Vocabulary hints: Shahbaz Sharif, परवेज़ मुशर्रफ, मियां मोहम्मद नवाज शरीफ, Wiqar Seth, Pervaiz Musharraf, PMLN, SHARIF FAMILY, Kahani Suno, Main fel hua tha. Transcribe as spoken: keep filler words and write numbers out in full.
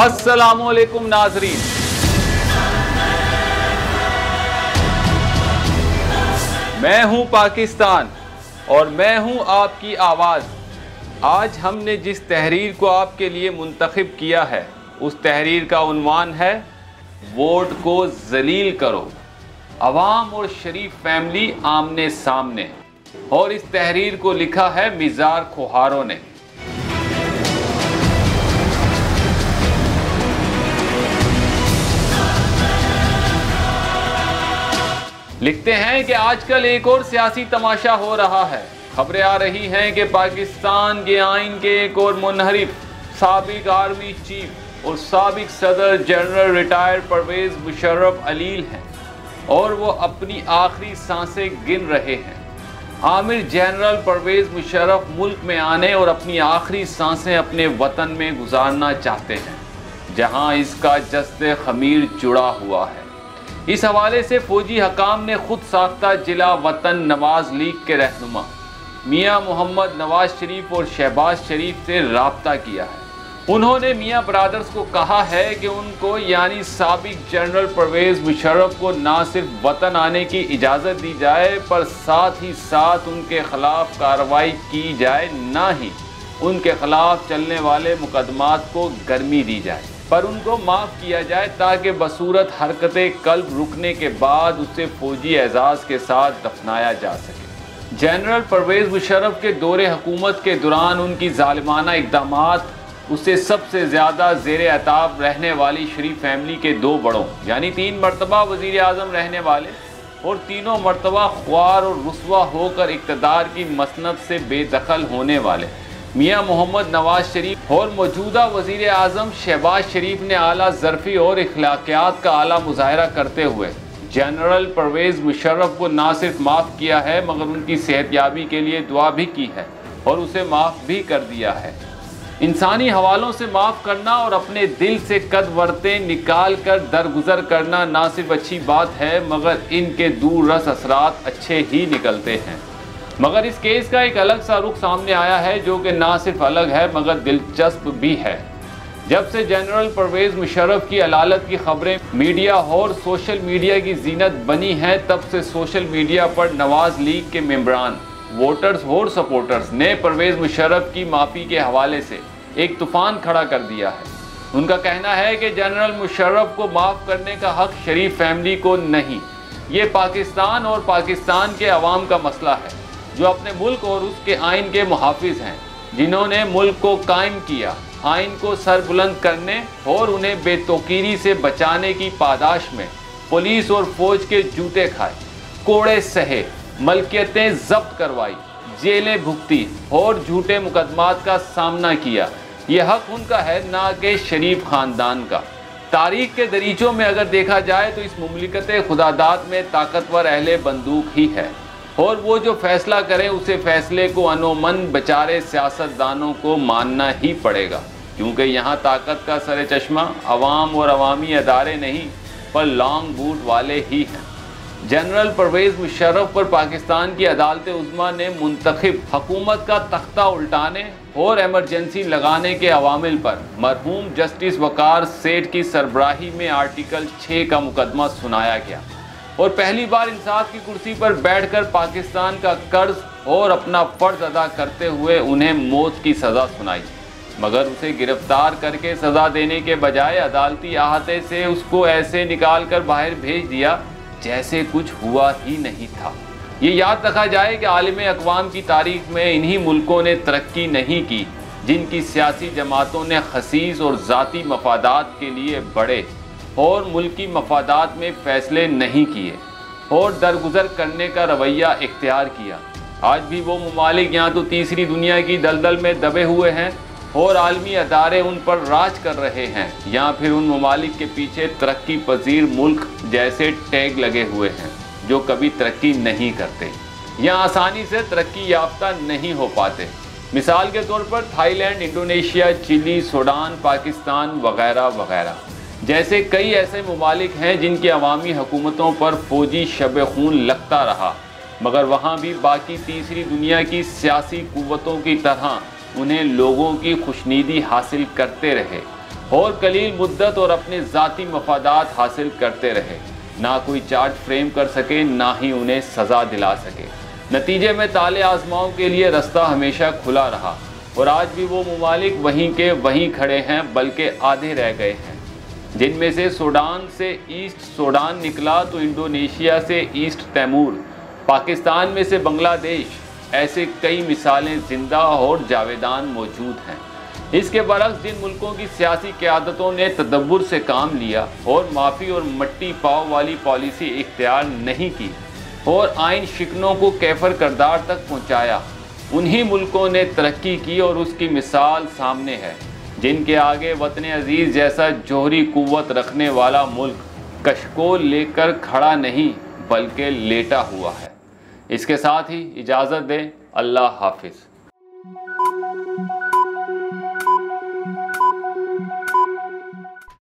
अस्सलामुअलैकुम नाजरीन, मैं हूं पाकिस्तान और मैं हूं आपकी आवाज़। आज हमने जिस तहरीर को आपके लिए मुंतखब किया है उस तहरीर का उन्वान है वोट को जलील करो, अवाम और शरीफ फैमिली आमने सामने। और इस तहरीर को लिखा है मिजार खुहारों ने। लिखते हैं कि आजकल एक और सियासी तमाशा हो रहा है। खबरें आ रही हैं कि पाकिस्तान के आइन के एक और मुनहरिफ साबिक आर्मी चीफ और साबिक सदर जनरल रिटायर्ड परवेज़ मुशर्रफ अलील हैं और वो अपनी आखिरी सांसें गिन रहे हैं। आमिर जनरल परवेज़ मुशर्रफ मुल्क में आने और अपनी आखिरी सांसें अपने वतन में गुजारना चाहते हैं, जहां इसका जस्ते खमीर जुड़ा हुआ है। इस हवाले से फौजी हकाम ने खुद साख्ता जिला वतन नवाज लीग के रहनुमा मियां मोहम्मद नवाज शरीफ और शहबाज शरीफ से राब्ता किया है। उन्होंने मियां ब्रादर्स को कहा है कि उनको यानी साबिक जनरल परवेज़ मुशर्रफ को ना सिर्फ वतन आने की इजाज़त दी जाए पर साथ ही साथ उनके खिलाफ कार्रवाई की जाए, ना ही उनके खिलाफ चलने वाले मुकदमात को गर्मी दी जाए पर उनको माफ़ किया जाए ताकि बसूरत हरकतें कल्ब रुकने के बाद उसे फौजी एजाज़ के साथ दफनाया जा सके। जनरल परवेज़ मुशर्रफ के दौरे हुकूमत के दौरान उनकी जालिमाना इक़दामात उससे सबसे ज़्यादा ज़ेर अताब रहने वाली शरीफ फैमिली के दो बड़ों यानी तीन मरतबा वज़ीर आज़म रहने वाले और तीनों मरतबा ख्वार और रुस्वा होकर इक़्तदार की मसनद से बेदखल होने वाले मियां मोहम्मद नवाज शरीफ और मौजूदा वज़ीर आज़म शहबाज शरीफ ने आला ज़रफ़ी और अखलाकियात का आला मुज़ाहरा करते हुए जनरल परवेज़ मुशर्रफ को ना सिर्फ माफ़ किया है मगर उनकी सेहतयाबी के लिए दुआ भी की है और उसे माफ़ भी कर दिया है। इंसानी हवालों से माफ़ करना और अपने दिल से कदवर्ते निकाल कर दरगुजर करना ना सिर्फ अच्छी बात है मगर इनके दूर रस असरात अच्छे ही निकलते हैं। मगर इस केस का एक अलग सा रुख सामने आया है जो कि ना सिर्फ अलग है मगर दिलचस्प भी है। जब से जनरल परवेज़ मुशर्रफ की अलालत की खबरें मीडिया और सोशल मीडिया की जीनत बनी हैं तब से सोशल मीडिया पर नवाज़ लीग के मेम्बरान, वोटर्स और सपोर्टर्स ने परवेज़ मुशर्रफ की माफ़ी के हवाले से एक तूफ़ान खड़ा कर दिया है। उनका कहना है कि जनरल मुशर्रफ को माफ़ करने का हक़ शरीफ फैमिली को नहीं, ये पाकिस्तान और पाकिस्तान के अवाम का मसला है जो अपने मुल्क और उसके आइन के मुहाफिज हैं, जिन्होंने मुल्क को कायम किया, आइन को सरबुलंद करने और उन्हें बेतौकीरी से बचाने की पादाश में पुलिस और फौज के जूते खाए, कोड़े सहे, मलकियतें जब्त करवाई, जेलें भुगती और झूठे मुकदमात का सामना किया। यह हक उनका है ना कि शरीफ ख़ानदान का। तारीख के दरीचों में अगर देखा जाए तो इस मुमलिकत खुदादात में ताकतवर अहले बंदूक ही है और वो जो फैसला करें उसे फैसले को अनोमन बेचारे सियासतदानों को मानना ही पड़ेगा, क्योंकि यहाँ ताकत का सर चश्मा अवाम और अवामी अदारे नहीं पर लॉन्ग बूट वाले ही हैं। जनरल परवेज़ मुशर्रफ पर पाकिस्तान की अदालत उज़्मा ने मुंतखब हकूमत का तख्ता उल्टाने और एमरजेंसी लगाने के अवामिल पर मरहूम जस्टिस वकार सेठ की सरबराही में आर्टिकल छः का मुकदमा सुनाया गया और पहली बार इंसाफ की कुर्सी पर बैठकर पाकिस्तान का कर्ज और अपना फ़र्ज अदा करते हुए उन्हें मौत की सज़ा सुनाई। मगर उसे गिरफ्तार करके सज़ा देने के बजाय अदालती अहाते से उसको ऐसे निकाल कर बाहर भेज दिया जैसे कुछ हुआ ही नहीं था। ये याद रखा जाए कि आलिम अक़वाम की तारीख में इन्हीं मुल्कों ने तरक्की नहीं की जिनकी सियासी जमातों ने खसीस और ज़ाती मफादात के लिए बड़े और मुल्की मफादात में फ़ैसले नहीं किए और दरगुजर करने का रवैया इख्तियार किया। आज भी वो ममालिक या तो तीसरी दुनिया की दलदल में दबे हुए हैं और आलमी अदारे उन पर राज कर रहे हैं या फिर उन ममालिक के पीछे तरक्की पजीर मुल्क जैसे टैग लगे हुए हैं जो कभी तरक्की नहीं करते या आसानी से तरक्की याफ्ता नहीं हो पाते। मिसाल के तौर पर Thailand, Indonesia, Chile, Sudan, Pakistan वगैरह वगैरह जैसे कई ऐसे ममालिक हैं जिनकी अवामी हुकूमतों पर फौजी शब खून लगता रहा मगर वहाँ भी बाकी तीसरी दुनिया की सियासी कुव्वतों की तरह उन्हें लोगों की खुशनीदी हासिल करते रहे और कलील मुद्दत और अपने ज़ाती मफादात हासिल करते रहे। ना कोई चार्ज फ्रेम कर सके, ना ही उन्हें सज़ा दिला सके। नतीजे में ताले आजमाओं के लिए रास्ता हमेशा खुला रहा और आज भी वो ममालिक वहीं के वहीं खड़े हैं, बल्कि आधे रह गए हैं, जिनमें से सूडान से ईस्ट सूडान निकला तो इंडोनेशिया से ईस्ट तैमूर, पाकिस्तान में से बांग्लादेश। ऐसे कई मिसालें जिंदा और जावेदान मौजूद हैं। इसके बरक्स जिन मुल्कों की सियासी क़यादतों ने तदब्बुर से काम लिया और माफ़ी और मट्टी पाव वाली पॉलिसी इख्तियार नहीं की और आइन शिकनों को कैफर करदार तक पहुँचाया, उन्हीं मुल्कों ने तरक्की की और उसकी मिसाल सामने है। जिनके आगे वतन अजीज़ जैसा जोहरी कुव्वत रखने वाला मुल्क कशकोल लेकर खड़ा नहीं बल्कि लेटा हुआ है। इसके साथ ही इजाज़त दें। अल्लाह हाफिज़।